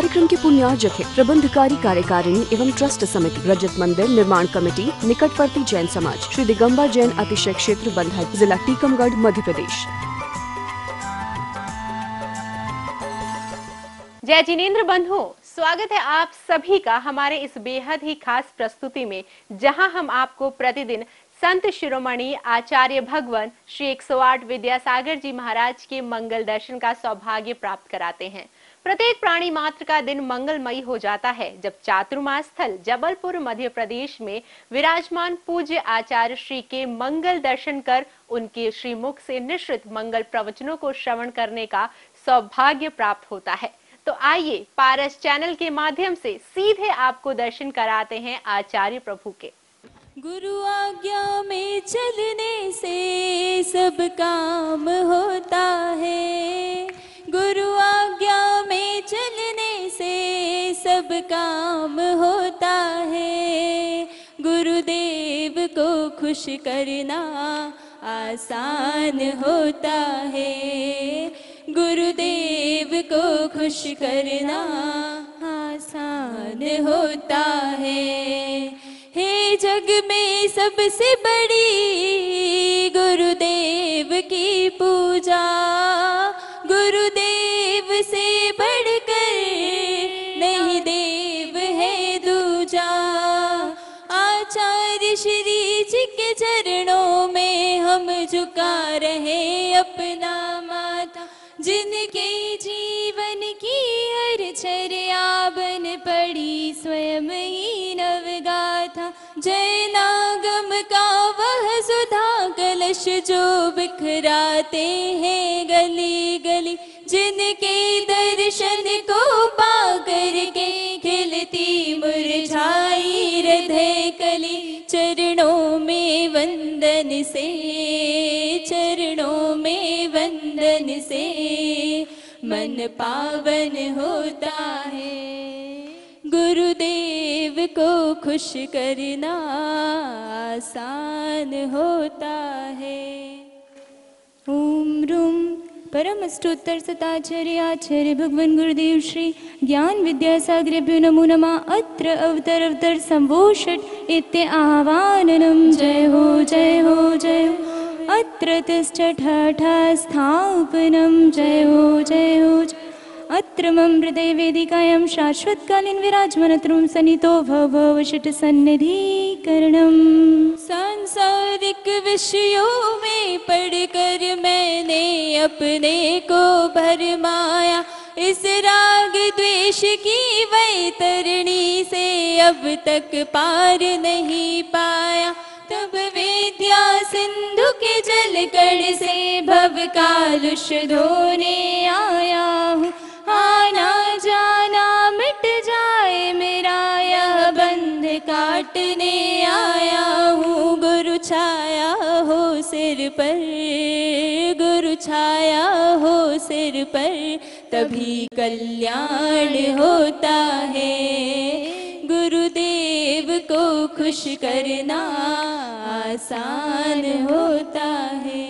कार्यक्रम के पुण्य आयोजक प्रबंधकारी कार्यकारिणी एवं ट्रस्ट समिति रजत मंदिर निर्माण कमेटी निकटवर्ती जैन समाज श्री दिगम्बर जैन अतिशय क्षेत्र बंधा जिला टीकमगढ़ मध्य प्रदेश। जय जिनेन्द्र बंधु, स्वागत है आप सभी का हमारे इस बेहद ही खास प्रस्तुति में, जहां हम आपको प्रतिदिन संत शिरोमणि आचार्य भगवान श्री 108 विद्यासागर जी महाराज के मंगल दर्शन का सौभाग्य प्राप्त कराते हैं। प्रत्येक प्राणी मात्र का दिन मंगलमयी हो जाता है जब चातुर्मास स्थल जबलपुर मध्य प्रदेश में विराजमान पूज्य आचार्य श्री के मंगल दर्शन कर उनके श्रीमुख से निश्चित मंगल प्रवचनों को श्रवण करने का सौभाग्य प्राप्त होता है। तो आइए पारस चैनल के माध्यम से सीधे आपको दर्शन कराते हैं आचार्य प्रभु के। गुरु आज्ञा में चलने से सब काम होता है, गुरु आज्ञा में चलने से सब काम होता है, गुरुदेव को खुश करना आसान होता है, गुरुदेव को खुश करना आसान होता है। हे जग में सबसे बड़ी गुरुदेव की पूजा, गुरुदेव से बढ़कर नहीं देव है दूजा। आचार्य श्री जी के चरणों में हम झुका रहे अपना माथा, जिनके जीवन की हर चर्या बन पड़ी स्वयं ही नवगाथा। जय नागम का वह सुधा कलश जो बिखराते हैं गली गली, जिनके दर्शन को पा करके खिलती मुरझाई हृदय कली। चरणों में वंदन से, चरणों में वंदन से मन पावन होता है, गुरुदेव को खुश करना आसान होता है। ओम रूम परम अष्टोत्तर शताचार्य आचार्य भगवान गुरुदेव श्री ज्ञान विद्यासागरेभ्यो नमो नमः। अत्र अवतर अवतर संभूषट इत्ते आह्वानम। जय हो जय हो जय हो। अत्र तिष्ठठ स्थापनम। जय हो जय हो। अत्र मम हृदय वेदिकायां शाश्वतकालीन विराजमानत्रुं सन्नितो भवभवशिट सन्निधिकरणं। सांसारिक विषयों में पढ़कर मैंने अपने को भरमाया, इस राग द्वेष की वैतरणी से अब तक पार नहीं पाया। तब विद्या सिंधु के जलकण से भव कालुष धोने आया हूँ। आना जाना मिट जाए मेरा यह बंध काटने आया हूँ। गुरु छाया हो सिर पर, गुरु छाया हो सिर पर तभी कल्याण होता है, गुरुदेव को खुश करना आसान होता है।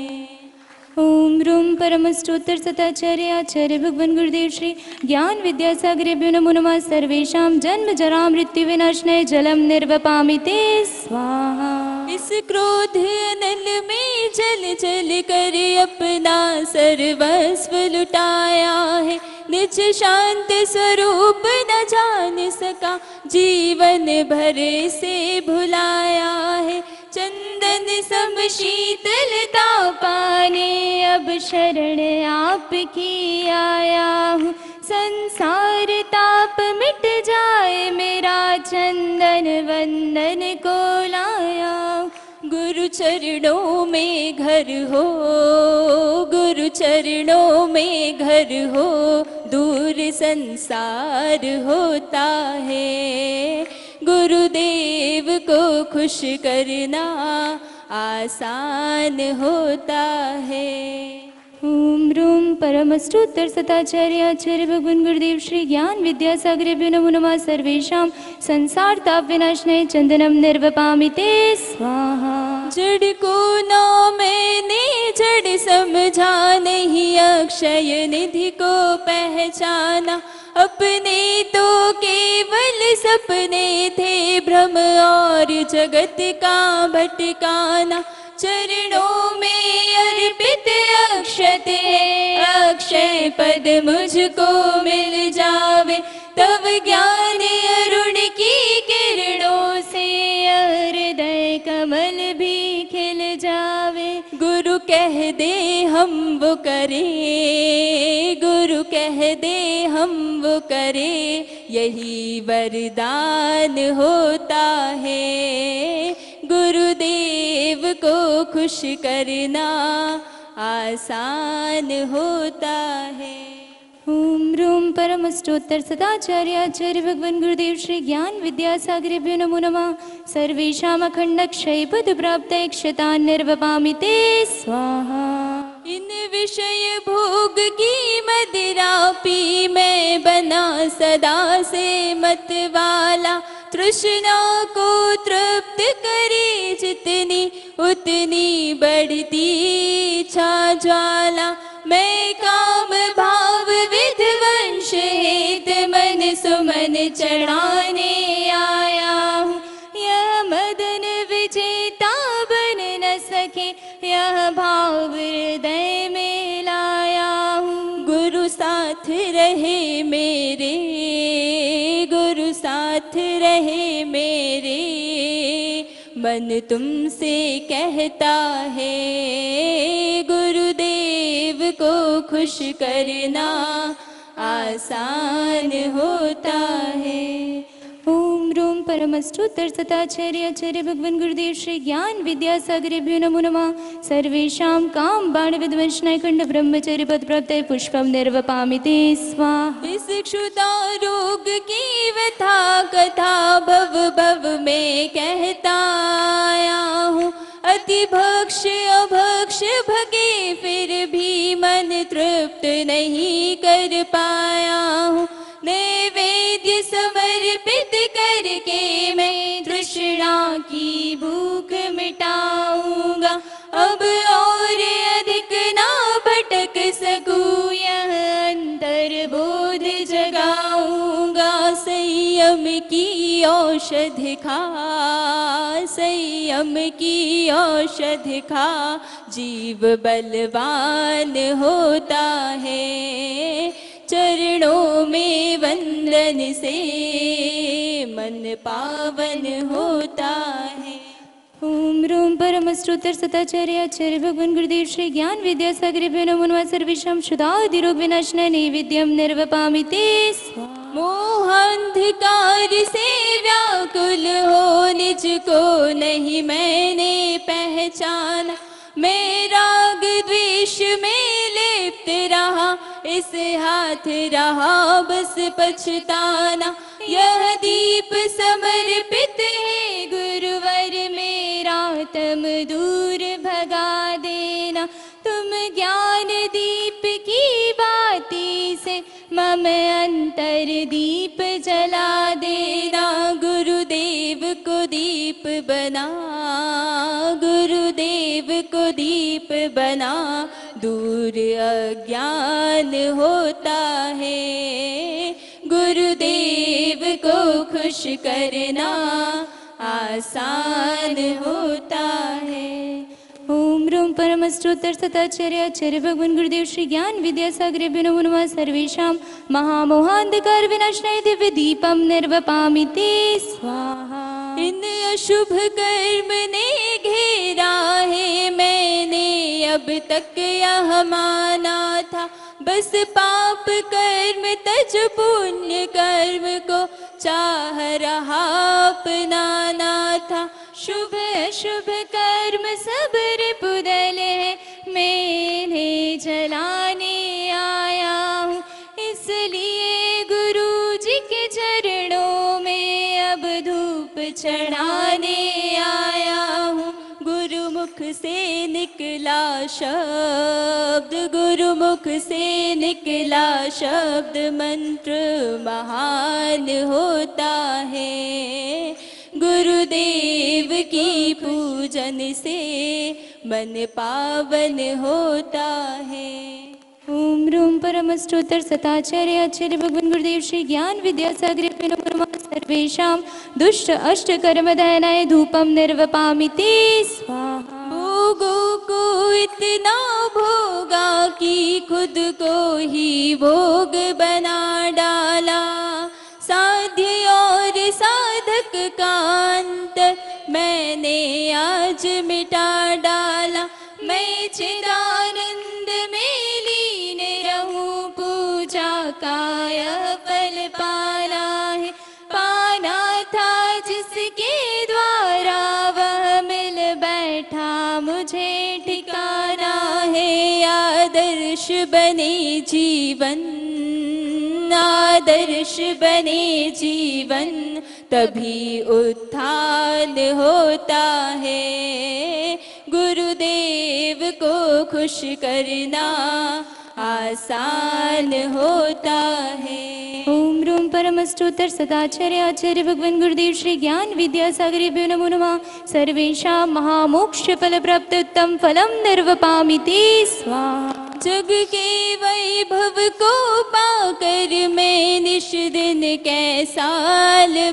ओम रूम परम स्तोत्र सताचार्य आचार्य भगवान गुरुदेव श्री ज्ञान विद्यासागरेभ्यो नमो नमः। सर्वेषां जन्म जरा मृत्यु विनाशनाय जलम निर्वपामि ते स्वाहा। इस क्रोध अनल में जल जल कर अपना सर्वस्व लुटाया है, निज शांत स्वरूप न जान सका जीवन भर से भुलाया है। चंदन सम शीतलता पाने अब शरण आपकी आया हूँ। संसार ताप मिट जाए मेरा चंदन वंदन को लाया। गुरु चरणों में घर हो, गुरु चरणों में घर हो दूर संसार होता है, गुरुदेव को खुश करना आसान होता है। ओम रूम परम अष्टोत्तर शताचार्य आचार्य भगवान गुरुदेव श्री ज्ञान विद्यासागरेभ्यो नमो नमः। सर्वेषां संसार ताप विनाशनाय चंदनम निर्वपामि ते स्वाहा। जड़ को ना मैंने जड़ समझा, नहीं अक्षय निधि को पहचाना, अपने तो केवल सपने थे, भ्रम और जगत का भटकाना। चरणों में अर्पित अक्षत है, अक्षय पद मुझको मिल जावे। तब ज्ञान अरुण की किरणों से हृदय कमल भी खिल जावे। गुरु कह दे हम वो करें, गुरु कह दे हम वो करें, यही वरदान होता है। गुरुदेव को खुश करना आसान होता है। ओम रूम परम स्त्रोत्र सदाचार्य आचार्य भगवान गुरुदेव श्री ज्ञान विद्यासागरेभ्यो नमो नमः। सर्वेषाम् अखण्डक्षय पद प्राप्तये क्षतां निर्वपामि ते स्वाहा। इन विषय भोग की मदिरा पी मैं बना सदा से मतवाला। तृष्णा को तृप्त करे जितनी, उतनी बढ़ती इच्छा ज्वाला। मैं काम भाव विध्वंस हेत मन सुमन चढ़ाने आया हूँ। यह मदन विजेता बन न सके, यह भाव हृदय में लाया हूँ। गुरु साथ रहे मेरे, गुरु साथ रहे मेरे, मन तुमसे कहता है। गुरुदेव को खुश करना आसान होता है। ओम रूम परमस्तुतर सताचार्य आचार्य भगवान गुरुदेव श्री ज्ञान विद्यासागरेभ्यो नमो नमः। सर्वेषां काम बाण विध्वंसनाय खंड ब्रह्मचर्य पद प्राप्तये पुष्पम निर्वपामि ते स्वाहा। इस क्षुधा रोग की व्यथा कथा भव भव में कहता आया हूँ। अति भक्ष अभक्ष भगे फिर भी मन तृप्त नहीं कर पाया हूँ। नैवेद्य समर्पित करके मैं तृष्णा की भूख मिटाऊंगा। अब और अधिक ना भटक सकूं, यह अंतर बोध जगाऊंगा। संयम की औषध खा, संयम की औषध खा, जीव बलवान होता है। चरणों में वंदन से मन पावन होता है। ओम रूम परम स्त्रोत्र सताचार्य आचार्य भगवान गुरुदेव श्री ज्ञान विद्यासागरेभ्यो नमो नमः। सर्वेषां क्षुधादिरोग विनाशनाय नैवेद्यं निर्वपामि ते स्वाहा। मोहांधकार से व्याकुल हो निज को नहीं मैंने पहचाना। मैं राग द्वेष में लिप्त रहा, इस हाथ रहा बस पछताना। यह दीप समर्पित है गुरुवर, मेरा तम दूर भगा देना। तुम ज्ञान दीप की बाती से मम अंतर दीप जला देना। गुरुदेव को दीप बना, गुरुदेव को दीप बना, दूर अज्ञान होता है। गुरुदेव को खुश करना आसान होता है। ओम रूम परम स्त्रोत्र सताचार्य आचार्य भगवान गुरुदेव श्री ज्ञान विद्यासागरेभ्यो नमो नमः। सर्वेषां महामोहांधकार विनाशनाय दिव्य दीपम निर्वपामि ते स्वाहा। इन अशुभ कर्म ने घेरा है, मैंने अब तक यह माना था। बस पाप कर्म तज पुण्य कर्म को चाह रहा अपनाना था। शुभ अशुभ कर्म सब रिपुदल है, मैंने जलाने आया हूँ। इसलिए गुरु जी के चरणों में अब धूप चढ़ाने आया हूँ। गुरुमुख से निकला शब्द, गुरुमुख से निकला शब्द, मंत्र महान होता है। गुरुदेव की पूजन से मन पावन होता है। ओम ब्रूम परम स्त्रोत्र सताचार्य आचार्य भगवान गुरुदेव श्री ज्ञान विद्यासागर पिनोपरमा सर्वेषां दुष्ट अष्ट कर्म दायनाय धूपम निर्वपामिते स्वाहा। भोगों को इतना भोगा कि खुद को ही भोग बना डाला। साध्य और साधक का अंतर मैंने आज मिटा डाला। मैं चिदानंद में लीन रहूं, पूजा का यह फल पाला है। पाना था जिसके द्वारा वह मिल बैठा, मुझे ठिकाना है। आदर्श बने जीवन, आदर्श बने जीवन, तभी उत्थान होता है। गुरुदेव को खुश करना आसान होता है। ओम रूम परम स्त्रोत्र सदाचार्य आचार्य भगवान गुरुदेव श्री ज्ञान विद्यासागरेभ्यो नमो नमः। सर्वेषां महामोक्ष फल प्राप्त उत्तम फलम निर्वपामिति स्वाहा। जग के वैभव को पाकर मैं निष्दिन कैसा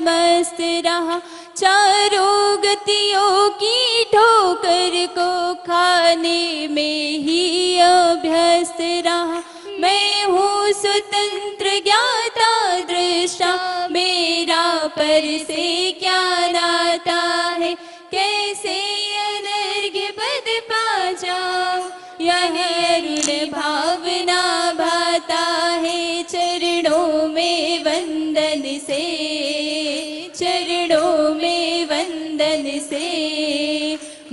मस्त रहा। चारों गतियों की ठोकर को खाने में ही अभ्यस्त रहा। मैं हूँ स्वतंत्र ज्ञाता दृष्टा, मेरा पर से क्या नाता है। कैसे अनर्घ्य पद पा जाऊँ, यह ऋण भावना भाता है। चरणों में वंदन से, चरणों में वंदन से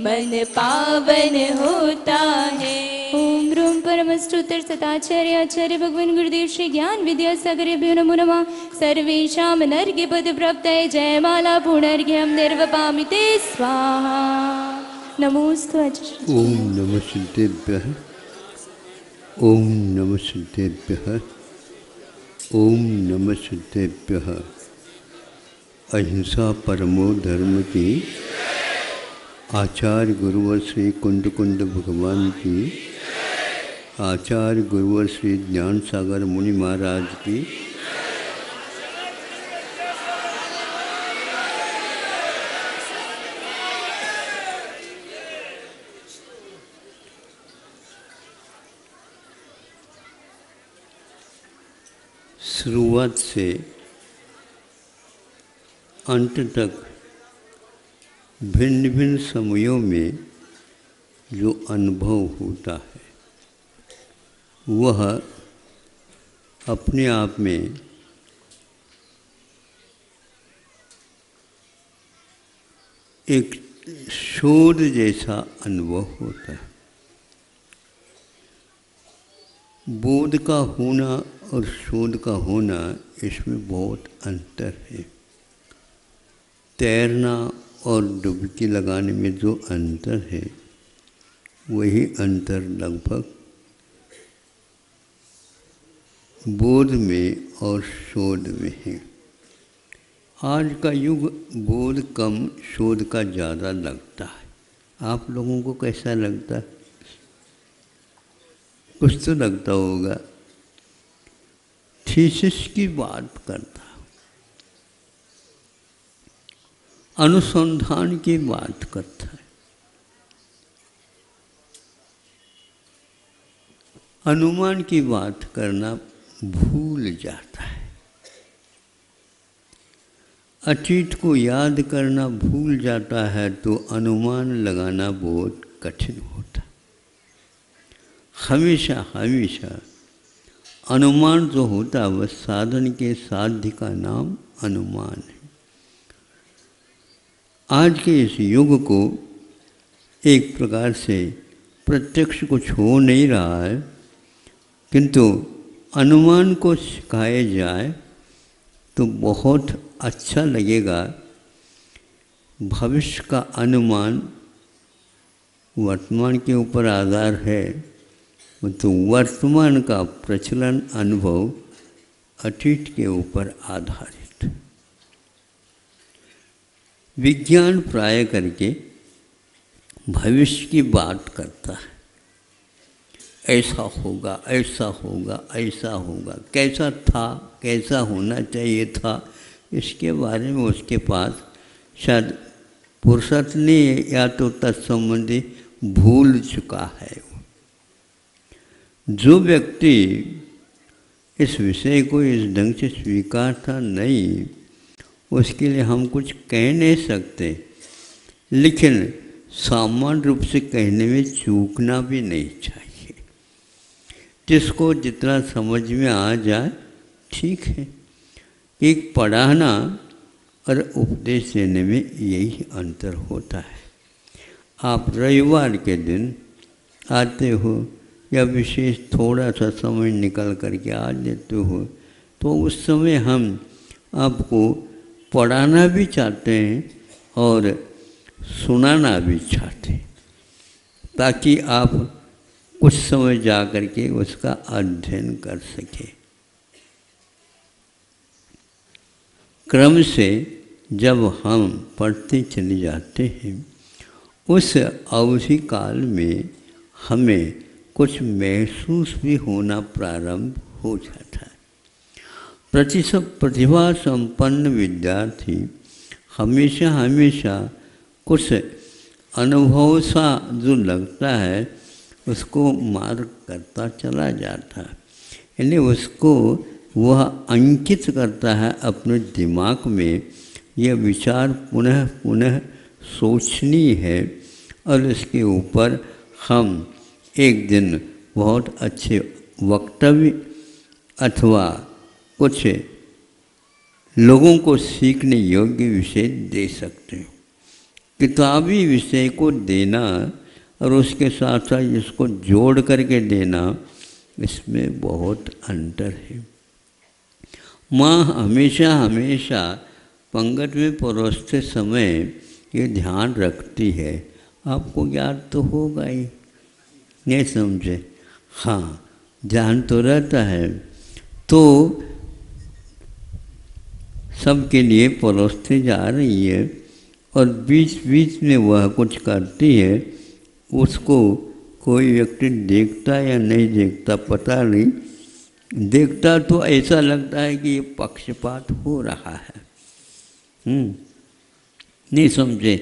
मन पावन होता है। ओम रूम परम स्त्रोत्र सताचार्य आचार्य भगवान गुरुदेव श्री ज्ञान विद्यासागरेभ्यो नमो नमः। सर्वेषां नर्घ्य पद प्राप्ताय जयमाला पुनर्घ्यं निर्वपामिते स्वाहा। नमोस्तु। ओम नमः सिद्धेभ्यः, ओम नमः सिद्धेभ्यः, ओम नमः सिद्धेभ्यः। अहिंसा परमो धर्म की, आचार्य गुरुवर श्री कुंद कुंद भगवान की, आचार्य गुरुवर श्री ज्ञान सागर मुनि महाराज की। शुरुआत से अंत तक भिन्न भिन्न समयों में जो अनुभव होता है वह अपने आप में एक शोध जैसा अनुभव होता है। बोध का होना और शोध का होना, इसमें बहुत अंतर है। तैरना और डुबकी लगाने में जो अंतर है वही अंतर लगभग बोध में और शोध में है। आज का युग बोध कम शोध का ज़्यादा लगता है। आप लोगों को कैसा लगता है? कुछ तो लगता होगा। थीसिस की बात करता, अनुसंधान की बात करता है, अनुमान की बात करना भूल जाता है, अतीत को याद करना भूल जाता है, तो अनुमान लगाना बहुत कठिन होता। हमेशा हमेशा अनुमान जो होता है वह साधन के साध्य का नाम अनुमान है। आज के इस युग को एक प्रकार से प्रत्यक्ष कुछ हो नहीं रहा है, किंतु अनुमान को सिखाया जाए तो बहुत अच्छा लगेगा। भविष्य का अनुमान वर्तमान के ऊपर आधार है, तो वर्तमान का प्रचलन अनुभव अतीत के ऊपर आधारित। विज्ञान प्राय करके भविष्य की बात करता है। ऐसा होगा, ऐसा होगा, ऐसा होगा, कैसा था, कैसा होना चाहिए था, इसके बारे में उसके पास शायद फुर्सत नहीं है, या तो तत्संबंधी भूल चुका है। जो व्यक्ति इस विषय को इस ढंग से स्वीकारता नहीं, उसके लिए हम कुछ कह नहीं सकते, लेकिन सामान्य रूप से कहने में चूकना भी नहीं चाहिए। जिसको जितना समझ में आ जाए ठीक है। एक पढ़ाना और उपदेश देने में यही अंतर होता है। आप रविवार के दिन आते हो या विशेष थोड़ा सा समय निकल करके आ देते हो, तो उस समय हम आपको पढ़ाना भी चाहते हैं और सुनाना भी चाहते हैं, ताकि आप कुछ समय जा करके उसका अध्ययन कर सकें। क्रम से जब हम पढ़ते चले जाते हैं, उस अवधि काल में हमें कुछ महसूस भी होना प्रारंभ हो जाता है। प्रतिभा संपन्न विद्यार्थी हमेशा हमेशा कुछ अनुभव सा जो लगता है उसको मार्क करता चला जाता है, यानी उसको वह अंकित करता है अपने दिमाग में। यह विचार पुनः पुनः सोचनी है और इसके ऊपर हम एक दिन बहुत अच्छे वक्तव्य अथवा कुछ लोगों को सीखने योग्य विषय दे सकते हैं। किताबी विषय को देना और उसके साथ साथ इसको जोड़ करके देना, इसमें बहुत अंतर है। माँ हमेशा हमेशा पंगत में परोसते समय ये ध्यान रखती है, आपको ज्ञान तो होगा ही, नहीं समझे, हाँ ध्यान तो रहता है, तो सबके लिए परोसते जा रही है और बीच बीच में वह कुछ करती है। उसको कोई व्यक्ति देखता या नहीं देखता पता नहीं, देखता तो ऐसा लगता है कि ये पक्षपात हो रहा है। नहीं समझे,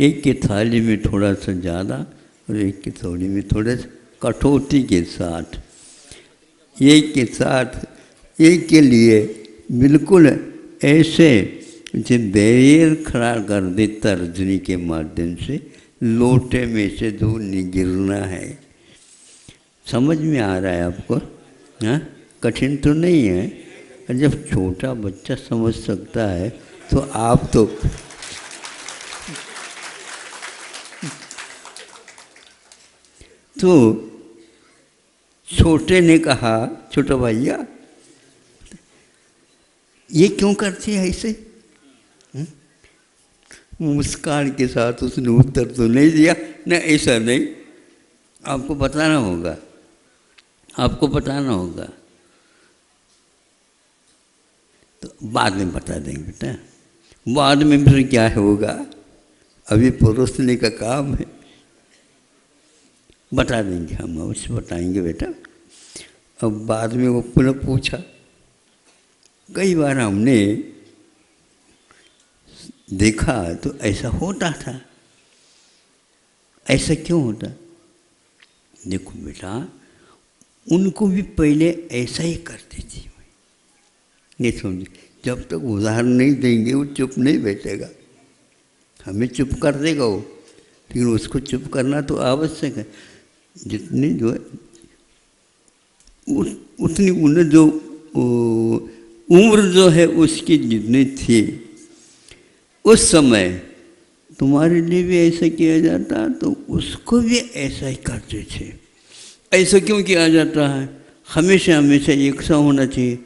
एक की थाली में थोड़ा सा ज़्यादा और एक की थाली में थोड़ा सा कटौती के साथ, एक के लिए बिल्कुल ऐसे जो बैरियर खड़ा कर दे तर्जनी के माध्यम से, लोटे में से दूर नहीं गिरना है। समझ में आ रहा है आपको? हाँ, कठिन तो नहीं है। और जब छोटा बच्चा समझ सकता है तो आप तो छोटे ने कहा, छोटा भैया ये क्यों करती है ऐसे? मुस्कान के साथ उसने उत्तर तो नहीं दिया ना, ऐसा नहीं, आपको बताना होगा, तो बाद में बता देंगे बेटा, बाद में फिर क्या होगा, अभी परोसने का काम है, बता देंगे हम, उससे बताएंगे बेटा। अब बाद में वो पुनः पूछा। कई बार हमने देखा तो ऐसा होता था। ऐसा क्यों होता? देखो बेटा, उनको भी पहले ऐसा ही करती थी। नहीं समझे, जब तक उदाहरण नहीं देंगे वो चुप नहीं बैठेगा, हमें चुप कर देगा वो, लेकिन उसको चुप करना तो आवश्यक है। जितनी जो उतनी उन्हें जो उम्र जो है उसकी जितनी थी उस समय, तुम्हारे लिए भी ऐसा किया जाता तो उसको भी ऐसा ही करते थे। ऐसा क्यों किया जाता है? हमेशा हमेशा एक सा होना चाहिए।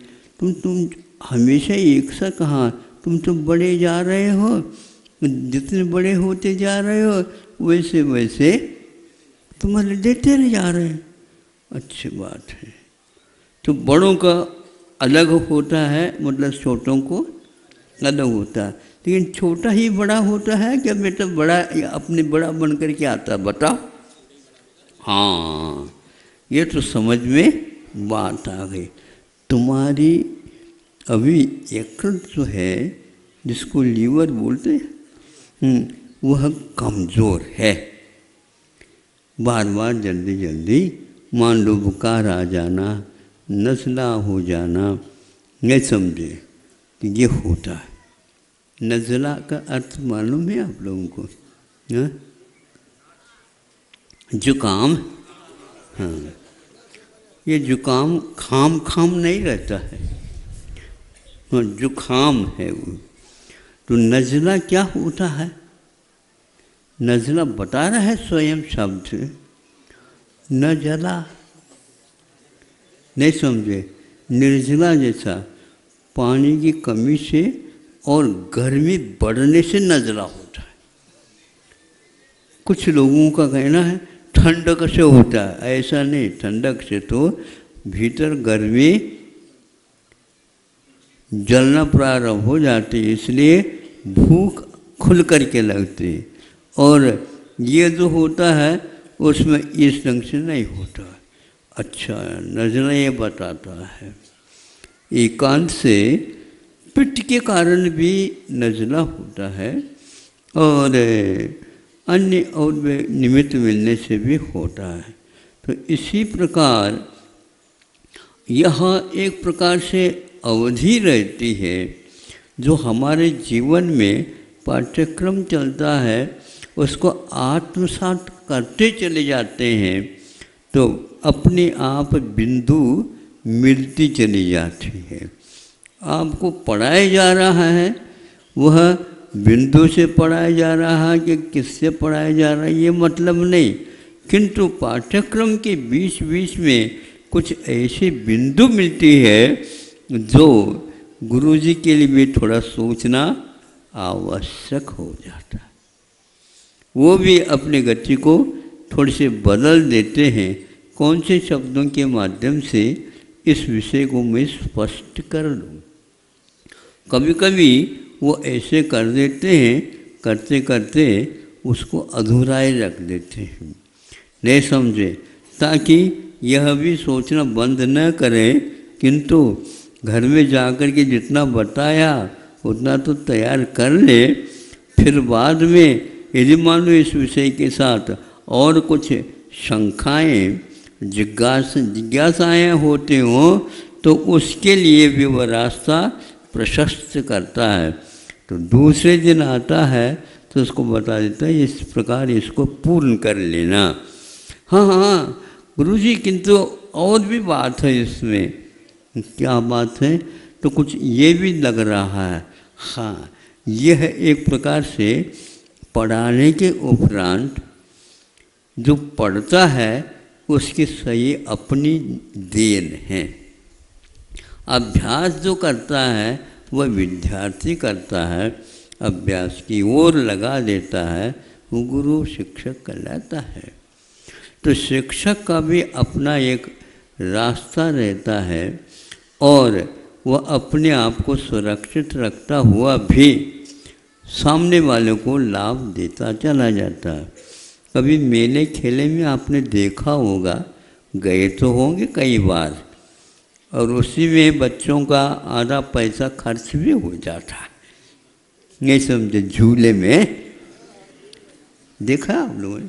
तुम हमेशा एक सा कहाँ, तुम तो बड़े जा रहे हो, जितने बड़े होते जा रहे हो वैसे वैसे तुम्हारे देते रह जा रहे हो। अच्छी बात है। तो बड़ों का अलग होता है, मतलब छोटों को अलग होता है, लेकिन छोटा ही बड़ा होता है क्या बेटा? बड़ा अपने बड़ा बन करके आता, बताओ। हाँ, ये तो समझ में बात आ गई। तुम्हारी अभी यकृत जो है जिसको लीवर बोलते हैं वह कमज़ोर है। बार बार जल्दी जल्दी मान लो बुखार आ जाना, नज़ला हो जाना, नहीं समझे कि ये होता है। नज़ला का अर्थ मालूम है आप लोगों को? हाँ, जुकाम। हाँ, ये जुकाम खाम खाम नहीं रहता है, हाँ, जुकाम है वो। तो नज़ला क्या होता है? नज़ला बता रहा है स्वयं शब्द, नज़ला नहीं समझे, निर्जला जैसा पानी की कमी से और गर्मी बढ़ने से नज़ला होता है। कुछ लोगों का कहना है ठंडक से होता है, ऐसा नहीं। ठंडक से तो भीतर गर्मी जलना प्रारंभ हो जाती है, इसलिए भूख खुल करके लगती है। और ये जो होता है उसमें इस ढंग से नहीं होता। अच्छा, नज़ला ये बताता है। एकांत से पित्त के कारण भी नज़ला होता है और अन्य और निमित्त मिलने से भी होता है। तो इसी प्रकार यह एक प्रकार से अवधि रहती है जो हमारे जीवन में पाठ्यक्रम चलता है उसको आत्मसात करते चले जाते हैं तो अपने आप बिंदु मिलती चली जाती है। आपको पढ़ाया जा रहा है, वह बिंदु से पढ़ाया जा रहा है कि किससे पढ़ाया जा रहा है ये मतलब नहीं, किंतु पाठ्यक्रम के बीच बीच में कुछ ऐसे बिंदु मिलती है जो गुरुजी के लिए भी थोड़ा सोचना आवश्यक हो जाता है। वो भी अपने गति को थोड़े से बदल देते हैं। कौन से शब्दों के माध्यम से इस विषय को मैं स्पष्ट कर लूँ। कभी कभी वो ऐसे कर देते हैं, करते करते उसको अधूरा ही रख देते हैं, नहीं समझे, ताकि यह भी सोचना बंद न करें। किंतु घर में जाकर के जितना बताया उतना तो तैयार कर ले, फिर बाद में यदि मान लो इस विषय के साथ और कुछ शंकाएँ जिज्ञासाएँ होते हों तो उसके लिए भी वह रास्ता प्रशस्त करता है। तो दूसरे दिन आता है तो उसको बता देता है इस प्रकार इसको पूर्ण कर लेना। हाँ हाँ गुरुजी, किंतु और भी बात है इसमें। क्या बात है? तो कुछ ये भी लग रहा है। हाँ, यह एक प्रकार से पढ़ाने के उपरांत जो पढ़ता है उसकी सही अपनी देन है। अभ्यास जो करता है वह विद्यार्थी करता है, अभ्यास की ओर लगा देता है, वो गुरु शिक्षक कहलाता है। तो शिक्षक का भी अपना एक रास्ता रहता है और वह अपने आप को सुरक्षित रखता हुआ भी सामने वाले को लाभ देता चला जाता है। कभी मेले खेले में आपने देखा होगा, गए तो होंगे कई बार, और उसी में बच्चों का आधा पैसा खर्च भी हो जाता है, नहीं समझे, झूले में देखा आप लोगों ने?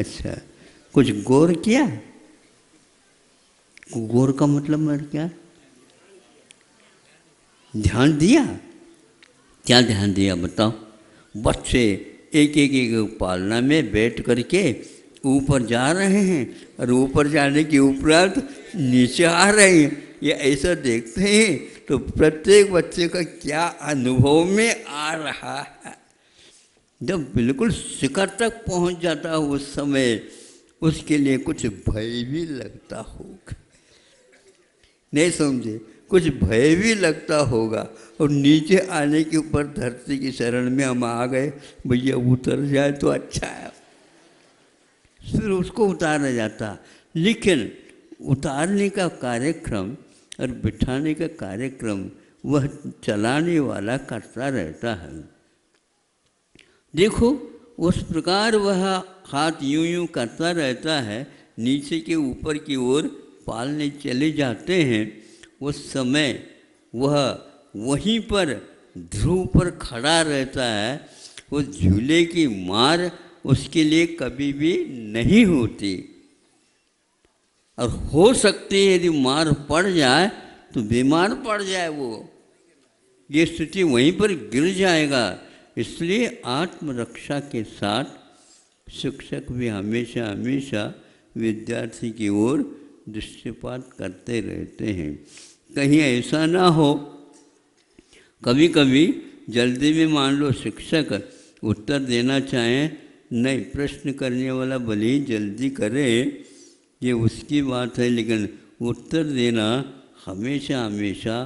अच्छा, कुछ गौर किया? गौर का मतलब मर क्या? ध्यान दिया? क्या ध्यान दिया बताओ? बच्चे एक पालना में बैठ करके ऊपर जा रहे हैं और ऊपर जाने के उपरांत नीचे आ रहे हैं, ये ऐसा देखते हैं तो प्रत्येक बच्चे का क्या अनुभव में आ रहा है। जब बिल्कुल शिखर तक पहुंच जाता हो उस समय उसके लिए कुछ भय भी लगता होगा, नहीं समझे, कुछ भय भी लगता होगा। और नीचे आने के ऊपर धरती की शरण में हम आ गए, भैया उतर जाए तो अच्छा है, फिर उसको उतारा जाता। लेकिन उतारने का कार्यक्रम और बिठाने का कार्यक्रम वह चलाने वाला करता रहता है। देखो उस प्रकार वह हाथ यूं यूं करता रहता है नीचे के ऊपर की ओर पालने चले जाते हैं, उस समय वह वहीं पर ध्रुव पर खड़ा रहता है। उस झूले की मार उसके लिए कभी भी नहीं होती, और हो सकती है यदि मार पड़ जाए तो बीमार पड़ जाए, वो ये स्थिति वहीं पर गिर जाएगा। इसलिए आत्मरक्षा के साथ शिक्षक भी हमेशा हमेशा विद्यार्थी की ओर दृष्टिपात करते रहते हैं, कहीं ऐसा ना हो। कभी कभी जल्दी में मान लो शिक्षक उत्तर देना चाहें, नहीं, प्रश्न करने वाला भले ही जल्दी करे ये उसकी बात है, लेकिन उत्तर देना हमेशा हमेशा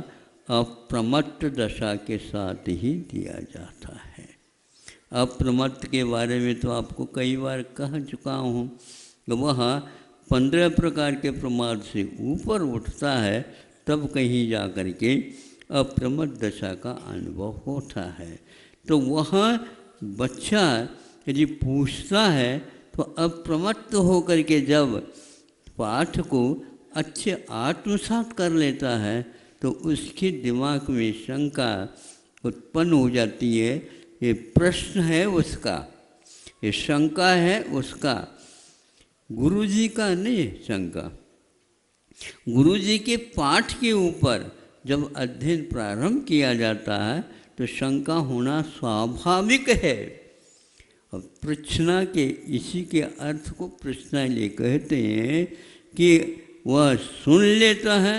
अप्रमत्त दशा के साथ ही दिया जाता है। अप्रमत्त के बारे में तो आपको कई बार कह चुका हूँ, वह 15 प्रकार के प्रमाद से ऊपर उठता है तब कहीं जा कर के अप्रमत्त दशा का अनुभव होता है। तो वह बच्चा यदि पूछता है तो अप्रमत्त होकर के जब पाठ को अच्छे आत्मसात कर लेता है तो उसके दिमाग में शंका उत्पन्न हो जाती है, ये प्रश्न है उसका, ये शंका है उसका, गुरुजी का नहीं, शंका गुरुजी के पाठ के ऊपर जब अध्ययन प्रारंभ किया जाता है तो शंका होना स्वाभाविक है। अब प्रश्ना के इसी के अर्थ को प्रश्ना ये कहते हैं कि वह सुन लेता है,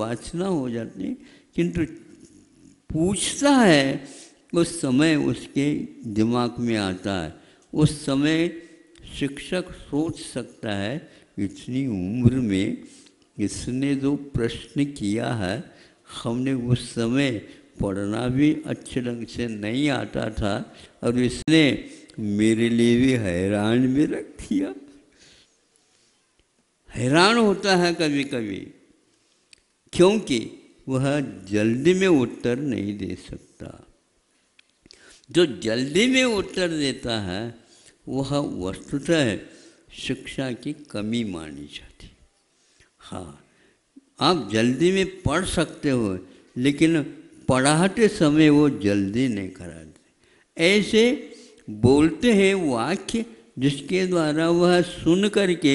वासना हो जाती है, किंतु पूछता है उस समय उसके दिमाग में आता है, उस समय शिक्षक सोच सकता है इतनी उम्र में इसने जो प्रश्न किया है, हमने उस समय पढ़ना भी अच्छे ढंग से नहीं आता था और इसने मेरे लिए भी हैरान में रख दिया। हैरान होता है कभी कभी, क्योंकि वह जल्दी में उत्तर नहीं दे सकता। जो जल्दी में उत्तर देता है वह वस्तुतः शिक्षा की कमी मानी जाती। हाँ, आप जल्दी में पढ़ सकते हो लेकिन पढ़ाते समय वो जल्दी नहीं कराते। ऐसे बोलते हैं वाक्य जिसके द्वारा वह सुन करके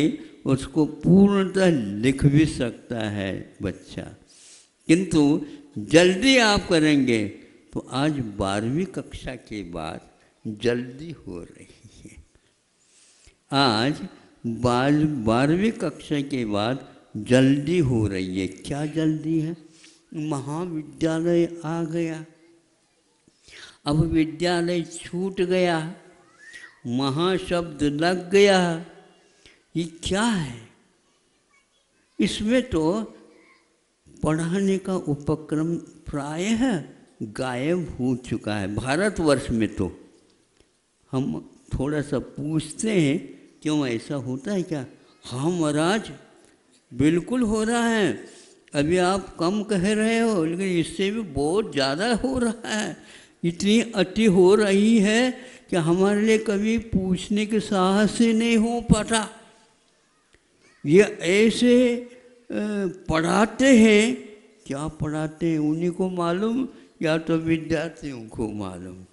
उसको पूर्णतः लिख भी सकता है बच्चा, किंतु जल्दी आप करेंगे तो आज 12वीं कक्षा के बाद जल्दी हो रही है। आज 12वीं कक्षा के बाद जल्दी हो रही है। क्या जल्दी है? महाविद्यालय आ गया, अब विद्यालय छूट गया, महाशब्द लग गया, ये क्या है? इसमें तो पढ़ाने का उपक्रम प्रायः गायब हो चुका है भारतवर्ष में। तो हम थोड़ा सा पूछते हैं क्यों ऐसा होता है क्या? हाँ महाराज बिल्कुल हो रहा है, अभी आप कम कह रहे हो लेकिन इससे भी बहुत ज़्यादा हो रहा है, इतनी अति हो रही है कि हमारे लिए कभी पूछने के साहस ही नहीं हो पाता। ये ऐसे पढ़ाते हैं, क्या पढ़ाते हैं उन्हीं को मालूम या तो विद्यार्थियों को मालूम,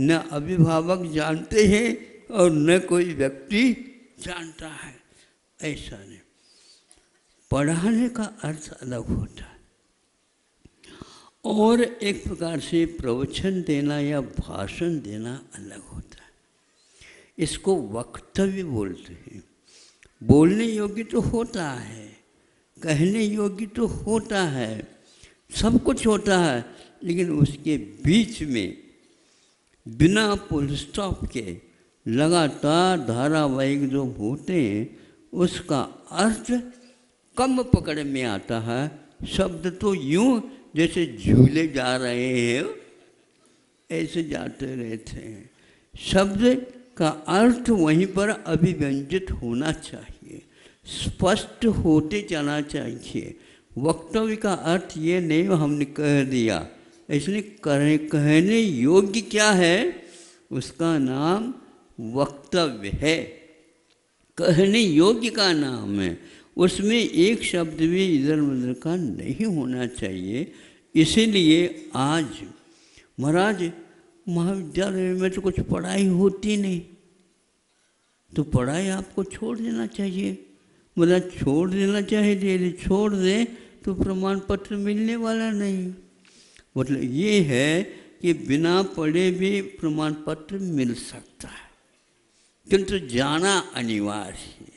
न अभिभावक जानते हैं और न कोई व्यक्ति जानता है। ऐसा नहीं, पढ़ाने का अर्थ अलग होता है और एक प्रकार से प्रवचन देना या भाषण देना अलग होता है। इसको वक्तव्य बोलते हैं। बोलने योग्य तो होता है, कहने योग्य तो होता है, सब कुछ होता है, लेकिन उसके बीच में बिना फुल स्टॉप के लगातार धारावाहिक जो होते हैं उसका अर्थ कम पकड़ में आता है। शब्द तो यूँ जैसे झूले जा रहे हैं ऐसे जाते रहते हैं, शब्द का अर्थ वहीं पर अभिव्यंजित होना चाहिए, स्पष्ट होते जाना चाहिए। वक्तव्य का अर्थ ये नहीं हमने कह दिया, इसलिए कहने योग्य क्या है उसका नाम वक्तव्य है। कहने योग्य का नाम है, उसमें एक शब्द भी इधर उधर का नहीं होना चाहिए। इसीलिए आज महाराज महाविद्यालय में तो कुछ पढ़ाई होती नहीं, तो पढ़ाई आपको छोड़ देना चाहिए। मतलब छोड़ देना चाहिए, यदि छोड़ दें तो प्रमाण पत्र मिलने वाला नहीं। मतलब ये है कि बिना पढ़े भी प्रमाण पत्र मिल सकता है, किंतु जाना अनिवार्य है,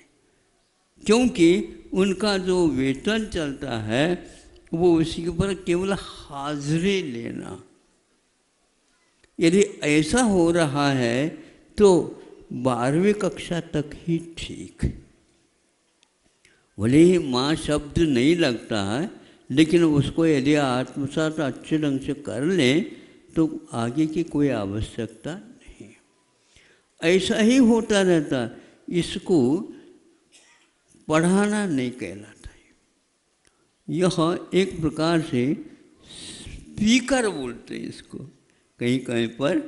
क्योंकि उनका जो वेतन चलता है वो उसी के ऊपर केवल हाजिरी लेना। यदि ऐसा हो रहा है तो 12वीं कक्षा तक ही ठीक, भले ही माँ शब्द नहीं लगता है, लेकिन उसको यदि आत्मसात अच्छे ढंग से कर लें तो आगे की कोई आवश्यकता नहीं। ऐसा ही होता रहता, इसको पढ़ाना नहीं कहलाता है। यह एक प्रकार से स्पीकर बोलते हैं इसको, कहीं कहीं पर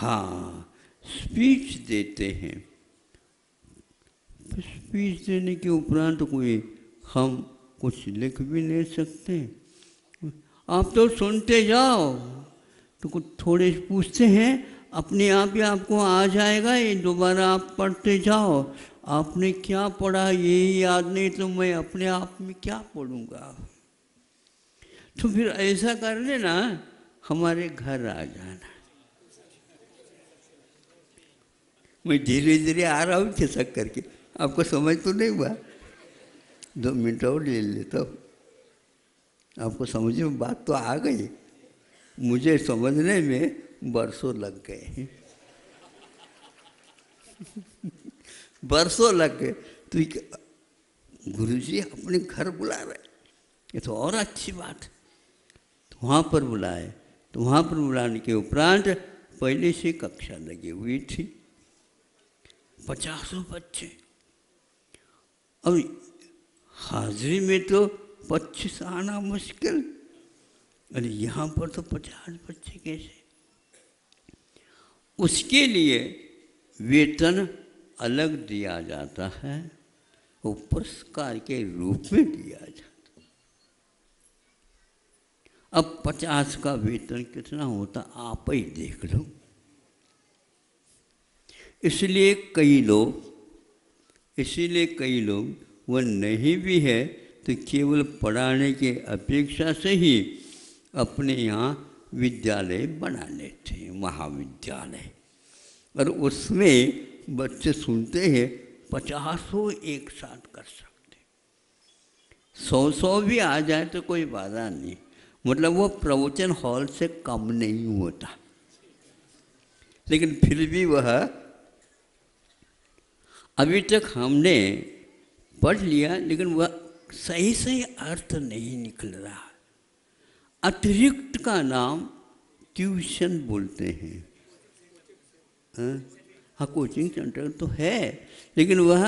हाँ स्पीच देते हैं। स्पीच देने के उपरांत तो कोई हम कुछ लिख भी नहीं सकते। आप तो सुनते जाओ तो कुछ थोड़े पूछते हैं, अपने आप ही आपको आ जाएगा, ये दोबारा आप पढ़ते जाओ। आपने क्या पढ़ा ये याद नहीं तो मैं अपने आप में क्या पढ़ूँगा। तो फिर ऐसा कर लेना, हमारे घर आ जाना। मैं धीरे धीरे आ रहा हूँ खिसक करके, आपको समझ तो नहीं हुआ, 2 मिनट और ले लेता हूँ। आपको समझ में बात तो आ गई, मुझे समझने में बरसों लग गए बरसों लग गए। तो गुरुजी अपने घर बुला रहे, ये तो और अच्छी बात है। तो वहाँ पर बुलाए, तो वहाँ पर बुलाने के उपरांत पहले से कक्षा लगी हुई थी, 50 बच्चे। अब हाजिरी में तो 25 आना मुश्किल, अरे यहाँ पर तो 50 बच्चे कैसे। उसके लिए वेतन अलग दिया जाता है, वो पुरस्कार के रूप में दिया जाता है। अब 50 का वेतन कितना होता आप ही देख लो। इसीलिए कई लोग वो नहीं भी है तो केवल पढ़ाने के अपेक्षा से ही अपने यहाँ विद्यालय बना लेते हैं, महाविद्यालय। और उसमें बच्चे सुनते हैं 50 एक साथ कर सकते, 100 भी आ जाए तो कोई बाधा नहीं। मतलब वो प्रवचन हॉल से कम नहीं होता, लेकिन फिर भी वह अभी तक हमने पढ़ लिया, लेकिन वह सही सही अर्थ नहीं निकल रहा। अतिरिक्त का नाम ट्यूशन बोलते हैं। हाँ, कोचिंग सेंटर तो है, लेकिन वह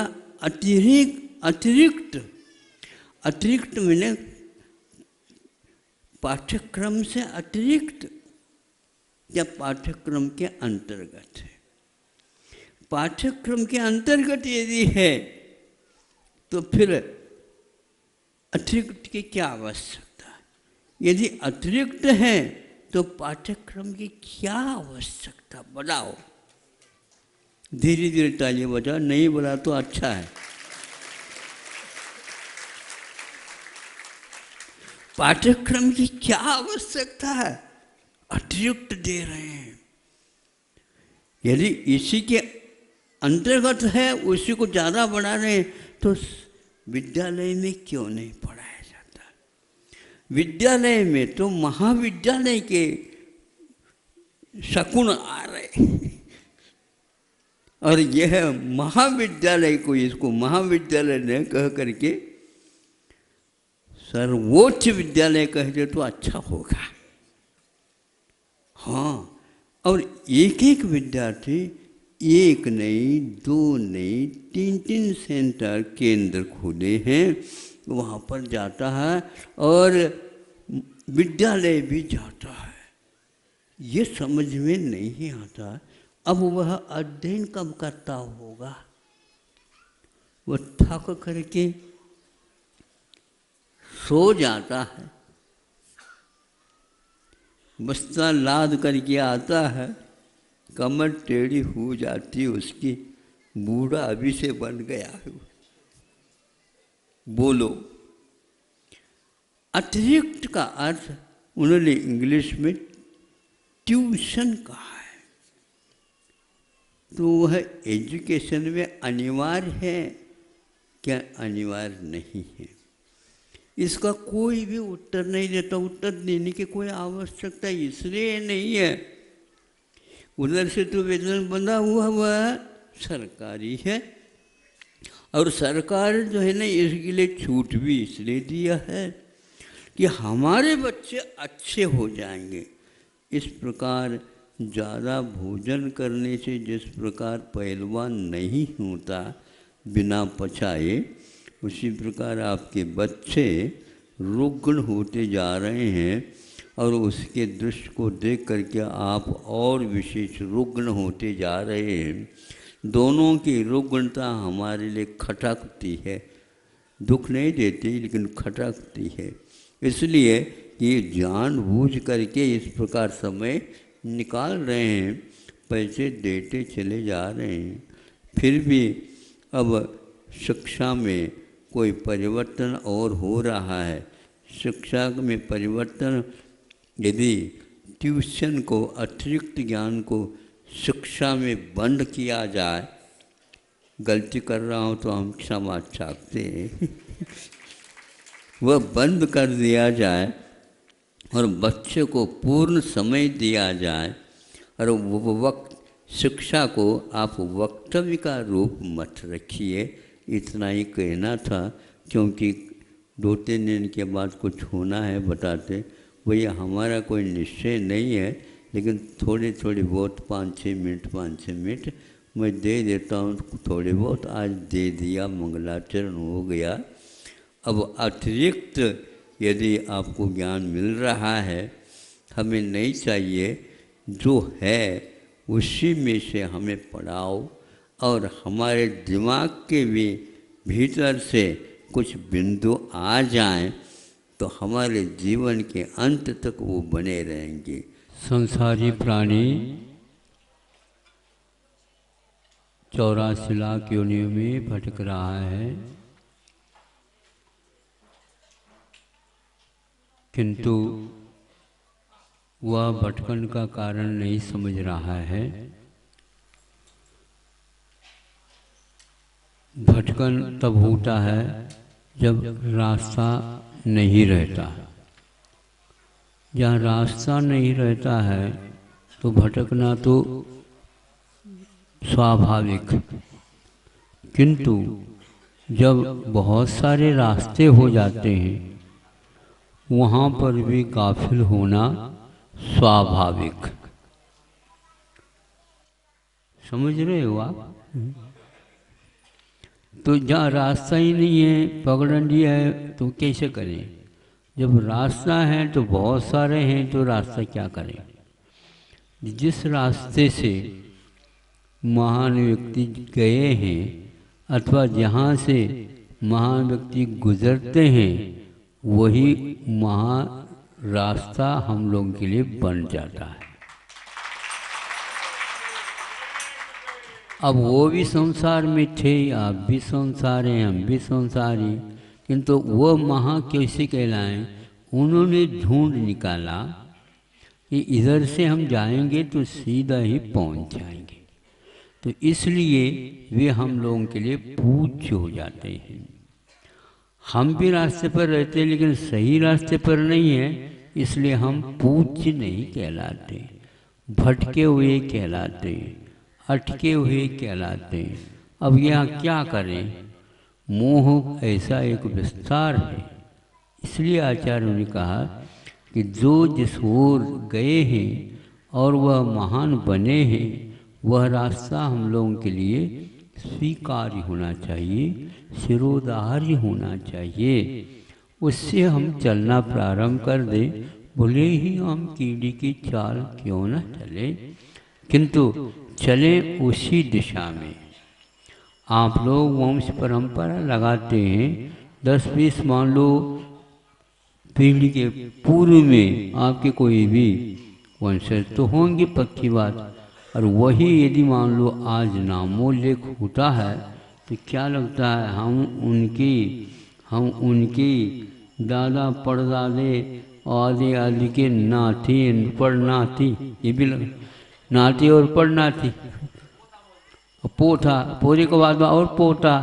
अतिरिक्त मैंने पाठ्यक्रम से अतिरिक्त या पाठ्यक्रम के अंतर्गत है। पाठ्यक्रम के अंतर्गत यदि है तो फिर अतिरिक्त की क्या आवश्यकता है। यदि अतिरिक्त है तो पाठ्यक्रम की क्या आवश्यकता, बताओ। धीरे धीरे ताली बजाओ, नहीं बोला तो अच्छा है। पाठ्यक्रम की क्या आवश्यकता है, अतिरिक्त दे रहे हैं। यदि इसी के अंतर्गत है, उसी को ज़्यादा बढ़ा रहे हैं, तो विद्यालय में क्यों नहीं पढ़ाया जाता। विद्यालय में तो महाविद्यालय के शकुन आ रहे और यह महाविद्यालय को, इसको महाविद्यालय ने कह करके सर्वोच्च विद्यालय कह दे तो अच्छा होगा। हाँ, और एक एक विद्यार्थी, एक नहीं, 2 नहीं, 3 सेंटर केंद्र खोले हैं, वहाँ पर जाता है और विद्यालय भी जाता है। ये समझ में नहीं आता, अब वह अध्ययन कब करता होगा। वो थक करके सो जाता है, बस्ता लाद करके आता है, कमर टेढ़ी हो जाती उसकी, बूढ़ा अभी से बन गया है। बोलो अतिरिक्त का अर्थ उन्होंने इंग्लिश में ट्यूशन कहा है, तो वह एजुकेशन में अनिवार्य है क्या? अनिवार्य नहीं है, इसका कोई भी उत्तर नहीं देता। उत्तर देने की कोई आवश्यकता इसलिए नहीं है, उधर से तो वेतन बंधा हुआ वह सरकारी है, और सरकार जो है ना इसके लिए छूट भी इसलिए दिया है कि हमारे बच्चे अच्छे हो जाएंगे। इस प्रकार ज़्यादा भोजन करने से जिस प्रकार पहलवान नहीं होता बिना पचाए, उसी प्रकार आपके बच्चे रुग्ण होते जा रहे हैं, और उसके दृश्य को देख करके आप और विशेष रुग्ण होते जा रहे हैं। दोनों की रुग्णता हमारे लिए खटकती है, दुख नहीं देती लेकिन खटकती है, इसलिए ये जानबूझ करके इस प्रकार समय निकाल रहे हैं, पैसे देते चले जा रहे हैं। फिर भी अब शिक्षा में कोई परिवर्तन और हो रहा है। शिक्षा में परिवर्तन यदि ट्यूशन को, अतिरिक्त ज्ञान को शिक्षा में बंद किया जाए, गलती कर रहा हूँ तो हम क्षमा चाहते हैं, वह बंद कर दिया जाए और बच्चे को पूर्ण समय दिया जाए, और वक्त शिक्षा को आप वक्तव्य का रूप मत रखिए। इतना ही कहना था, क्योंकि 2-3 दिन के बाद कुछ होना है बताते, भैया हमारा कोई निश्चय नहीं है, लेकिन थोड़े थोड़े बहुत 5-6 मिनट मैं दे देता हूँ, थोड़े बहुत आज दे दिया, मंगलाचरण हो गया। अब अतिरिक्त यदि आपको ज्ञान मिल रहा है, हमें नहीं चाहिए, जो है उसी में से हमें पढ़ाओ, और हमारे दिमाग के भी भीतर से कुछ बिंदु आ जाएं तो हमारे जीवन के अंत तक वो बने रहेंगे। संसारी प्राणी 84 लाख योनियों में भटक रहा है, किंतु वह भटकन का कारण नहीं समझ रहा है। भटकन तब होता है जब रास्ता नहीं रहता। जहाँ रास्ता नहीं रहता है तो भटकना तो स्वाभाविक, किंतु जब बहुत सारे रास्ते हो जाते हैं वहाँ पर भी गाफिल होना स्वाभाविक। समझ रहे हो आप? तो जहाँ रास्ता ही नहीं है, पगडंडी है, तो कैसे करें? जब रास्ता है तो बहुत सारे हैं, तो रास्ता क्या करें? जिस रास्ते से महान व्यक्ति गए हैं अथवा जहाँ से महान व्यक्ति गुजरते हैं, वही महा रास्ता हम लोगों के लिए बन जाता है। अब वो भी संसार में थे, आप भी संसार हैं, हम भी संसारी, किंतु वो महा कैसे कहलाएं? उन्होंने ढूंढ निकाला कि इधर से हम जाएंगे तो सीधा ही पहुंच जाएंगे, तो इसलिए वे हम लोगों के लिए पूज्य हो जाते हैं। हम भी रास्ते पर रहते हैं लेकिन सही रास्ते पर नहीं है, इसलिए हम पूज्य नहीं कहलाते, भटके हुए कहलाते, अटके हुए कहलाते। अब यहाँ क्या करें? मोह ऐसा एक विस्तार है, इसलिए आचार्यों ने कहा कि जो जिस ओर गए हैं और वह महान बने हैं, वह रास्ता हम लोगों के लिए स्वीकार्य होना चाहिए, शिरोधार्य होना चाहिए, उससे हम चलना प्रारंभ कर दें। भले ही हम कीड़ी की चाल क्यों न चले, किंतु चले उसी दिशा में। आप लोग वंश परंपरा लगाते हैं 10-20 मान लो पीढ़ी के पूर्व में आपके कोई भी वंशज तो होंगे पक्की बात, और वही यदि मान लो आज नामोल्लेख होता है तो क्या लगता है हम उनकी दादा परदादे आदि आदि के नाती परनाती, ये भी लग नाती और परनाती, पोता, पोते के बाद में और पोता,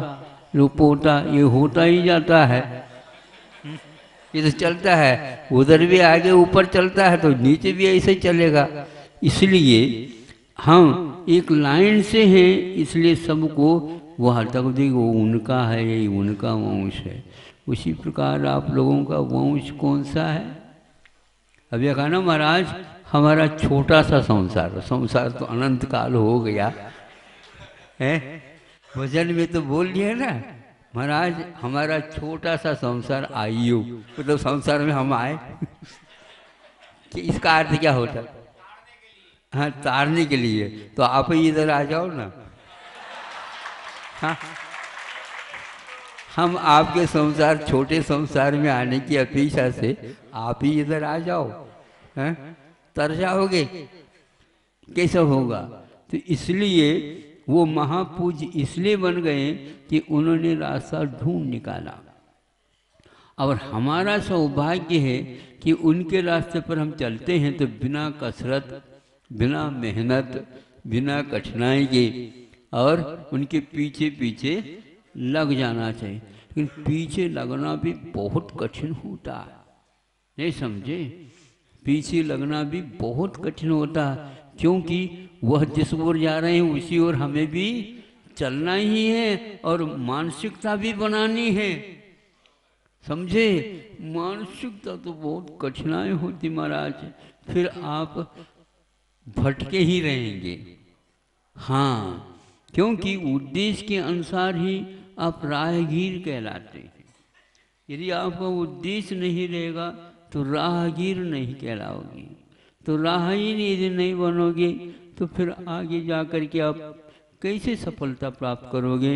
जो पोता ये होता ही जाता है, ये तो चलता है, उधर भी आगे ऊपर चलता है तो नीचे भी ऐसे चलेगा। इसलिए हम एक लाइन से हैं, इसलिए सबको वह तक देखो उनका है, यही उनका वंश है। उसी प्रकार आप लोगों का वंश कौन सा है? अभी कहा ना महाराज हमारा छोटा सा संसार, संसार तो अनंत काल हो गया है, भजन में तो बोल दिया ना महाराज हमारा छोटा सा संसार आयु, मतलब संसार में हम आए कि इसका अर्थ क्या होता है? हाँ, तारने के लिए। तो आप ही इधर आ जाओ ना, हाँ हम आपके संसार छोटे संसार में आने की अपेक्षा से आप ही इधर आ जाओ, हैं तर जाओगे, कैसा होगा? तो इसलिए वो महापूज इसलिए बन गए कि उन्होंने रास्ता ढूंढ निकाला, और हमारा सौभाग्य है कि उनके रास्ते पर हम चलते हैं तो बिना कसरत, बिना मेहनत, बिना कठिनाई के, और उनके पीछे पीछे लग जाना चाहिए। लेकिन पीछे लगना भी बहुत कठिन होता है, नहीं समझे? पीछे लगना भी बहुत कठिन होता है, क्योंकि वह जिस ओर जा रहे हैं उसी ओर हमें भी चलना ही है, और मानसिकता भी बनानी है, समझे? मानसिकता तो बहुत कठिनाई होती महाराज, फिर आप भटके ही रहेंगे। हाँ, क्योंकि उद्देश्य के अनुसार ही आप राहगीर कहलाते हैं। यदि आपका उद्देश्य नहीं रहेगा तो राहगीर नहीं कहलाओगे, तो राहगीर यदि नहीं बनोगे तो फिर आगे जा कर के आप कैसे सफलता प्राप्त करोगे?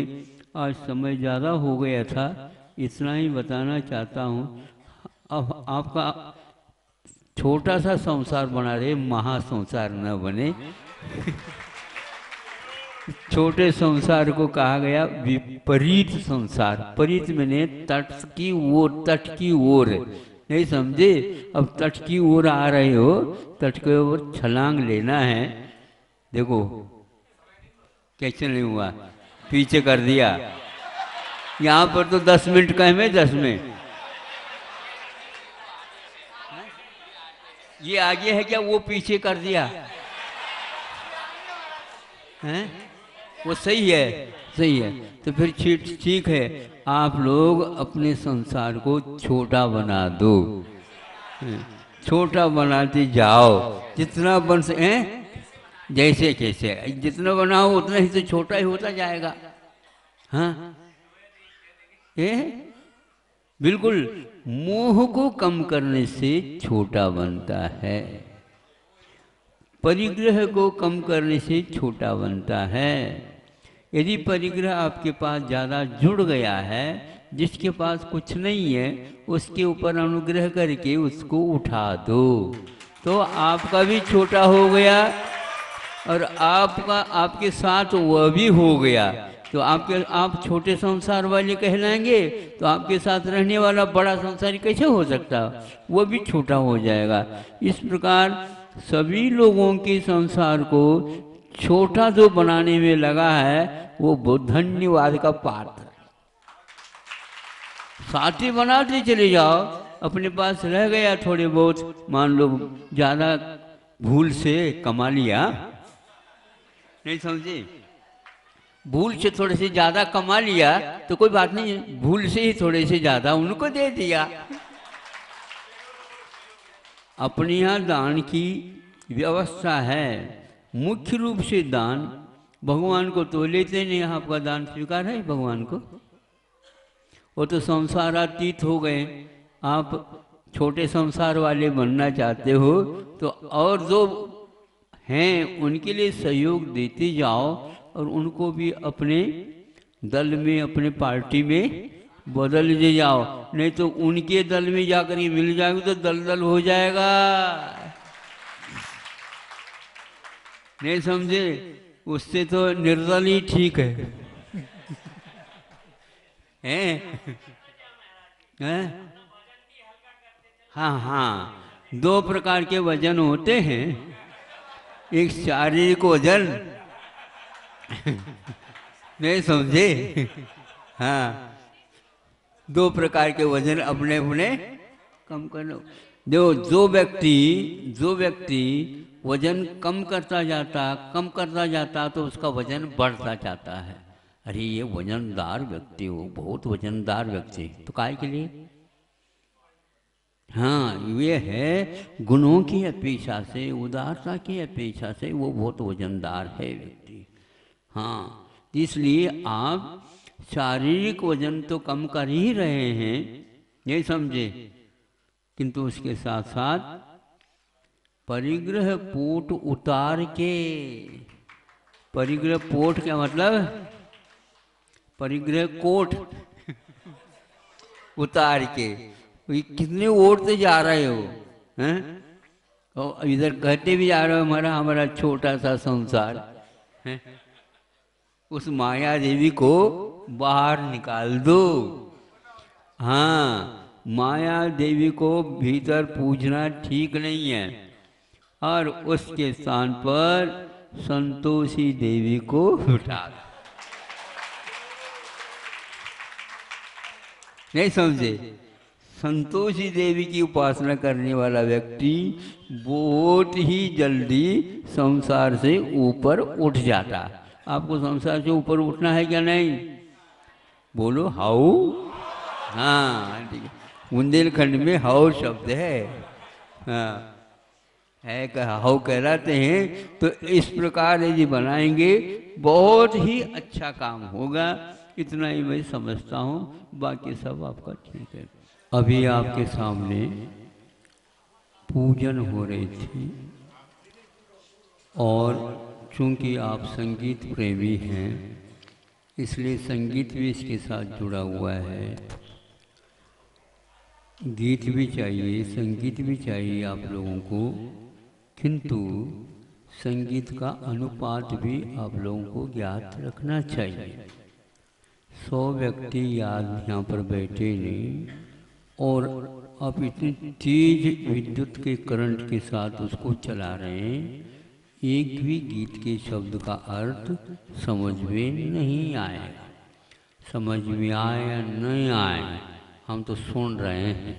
आज समय ज़्यादा हो गया था, इतना ही बताना चाहता हूँ। अब आपका छोटा सा संसार बना रहे, महासंसार न बने। छोटे संसार को कहा गया विपरीत संसार, परीत मैंने तट की ओर, तट की ओर, नहीं समझे? अब तट की ओर आ रहे हो, तट के ओर छलांग लेना है। देखो कैसे नहीं हुआ, पीछे कर दिया। यहाँ पर तो 10 मिनट का है, 10 मिनट ये आगे है क्या? वो पीछे कर दिया हैं? वो सही है, सही है। तो फिर ठीक है, आप लोग अपने संसार को छोटा बना दो, छोटा बनाते जाओ, जितना बन सके जैसे कैसे जितना बनाओ उतना ही तो छोटा ही होता जाएगा। हाँ बिल्कुल, मोह को कम करने से छोटा बनता है, परिग्रह को कम करने से छोटा बनता है। यदि परिग्रह आपके पास ज़्यादा जुड़ गया है, जिसके पास कुछ नहीं है उसके ऊपर अनुग्रह करके उसको उठा दो, तो आपका भी छोटा हो गया और आपका आपके साथ वह भी हो गया। तो आपके आप छोटे संसार वाले कहलाएंगे, तो आपके साथ रहने वाला बड़ा संसारी कैसे हो सकता? वो भी छोटा हो जाएगा। इस प्रकार सभी लोगों के संसार को छोटा जो बनाने में लगा है वो बहुत धन्यवाद का पात्र। साथ ही बनाते चले जाओ, अपने पास रह गया थोड़े बहुत, मान लो ज़्यादा भूल से कमा लिया, नहीं समझे? भूल से थोड़े से ज़्यादा कमा लिया तो कोई बात नहीं, भूल से ही थोड़े से ज़्यादा उनको दे दिया। अपने यहाँ दान की व्यवस्था है, मुख्य रूप से दान भगवान को तो लेते नहीं। आपका दान स्वीकार है भगवान को? वो तो संसारातीत हो गए। आप छोटे संसार वाले बनना चाहते हो तो और जो हैं उनके लिए सहयोग देते जाओ, और उनको भी अपने दल में, अपने पार्टी में बदल दे जाओ, नहीं तो उनके दल में जाकर ये मिल जाएंगे तो दल दल हो जाएगा। नहीं समझे? उससे तो निर्दल ही ठीक है, हैं? हैं? हाँ हाँ, दो प्रकार के वजन होते हैं, एक शारीरिक वजन, नहीं समझे? हाँ, दो प्रकार के वजन अपने अपने कम कर लो। देखो जो व्यक्ति वजन कम करता जाता तो उसका वजन बढ़ता जाता है। अरे ये वजनदार व्यक्ति हो, बहुत वजनदार व्यक्ति, तो काय के लिए? हाँ, ये है गुणों की अपेक्षा से, उदारता की अपेक्षा से वो बहुत वजनदार है व्यक्ति। हाँ, इसलिए आप शारीरिक वजन तो कम कर ही रहे हैं, ये समझे, किंतु उसके साथ साथ परिग्रह पोट उतार के, परिग्रह पोट क्या मतलब? परिग्रह कोट उतार के कितने ओढ़ते जा रहे हो, हैं? और इधर कहते भी जा रहे हो हमारा छोटा सा संसार, हैं? उस माया देवी को बाहर निकाल दो। हाँ, माया देवी को भीतर पूजना ठीक नहीं है, और उसके स्थान पर संतोषी देवी को उठा दो। नहीं समझे? संतोषी देवी की उपासना करने वाला व्यक्ति बहुत ही जल्दी संसार से ऊपर उठ जाता। आपको संसार से ऊपर उठना है क्या? नहीं बोलो हाउ। हाँ ठीक है, बुंदेलखंड में हाउ शब्द है। हाँ है, हाउ कहलाते हैं। तो इस प्रकार यदि बनाएंगे बहुत ही अच्छा काम होगा। इतना ही मैं समझता हूँ, बाकी सब आपका ठीक है। अभी आपके सामने पूजन हो रही थी, और चूंकि आप संगीत प्रेमी हैं इसलिए संगीत भी इसके साथ जुड़ा हुआ है। गीत भी चाहिए, संगीत भी चाहिए आप लोगों को, किंतु संगीत का अनुपात भी आप लोगों को ज्ञात रखना चाहिए। 100 व्यक्ति याद यहाँ पर बैठे नहीं, और आप इतनी तेज विद्युत के करंट के साथ उसको चला रहे हैं, एक भी गीत के शब्द का अर्थ समझ में नहीं आएगा। समझ में आए या नहीं आए, हम तो सुन रहे हैं।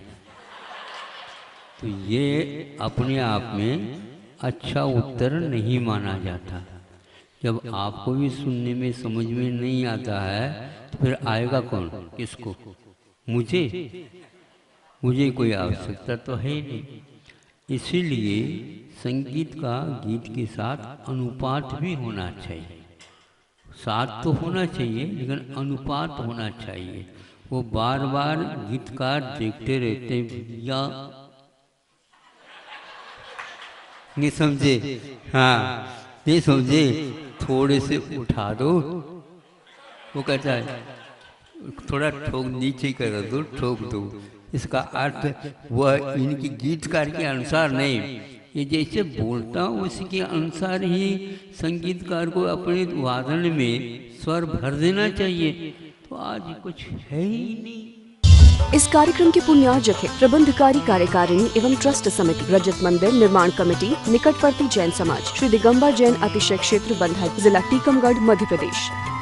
तो ये अपने आप में अच्छा उत्तर नहीं माना जाता। जब आपको भी सुनने में समझ में नहीं आता है तो फिर आएगा कौन? किसको? मुझे? मुझे कोई आवश्यकता तो है नहीं। इसीलिए संगीत का गीत के साथ अनुपात भी होना चाहिए। साथ तो होना चाहिए लेकिन अनुपात होना चाहिए। वो बार बार गीतकार देखते रहते हैं, या नहीं समझे? हाँ नहीं समझे? थोड़े से उठा दो, वो कहता है थोड़ा ठोक नीचे कर दो, ठोक दो। इसका अर्थ वह इनकी गीतकार के अनुसार नहीं, ये जैसे बोलता हूँ उसके अनुसार ही संगीतकार को अपने वादन में स्वर भर देना चाहिए। तो आज कुछ है ही नहीं। इस कार्यक्रम के पुण्यार्जक है प्रबंधकारी कार्यकारिणी एवं ट्रस्ट समिति, रजत मंदिर निर्माण कमेटी, निकटवर्ती जैन समाज, श्री दिगम्बर जैन अतिशय क्षेत्र बंधा, जिला टीकमगढ़, मध्य प्रदेश।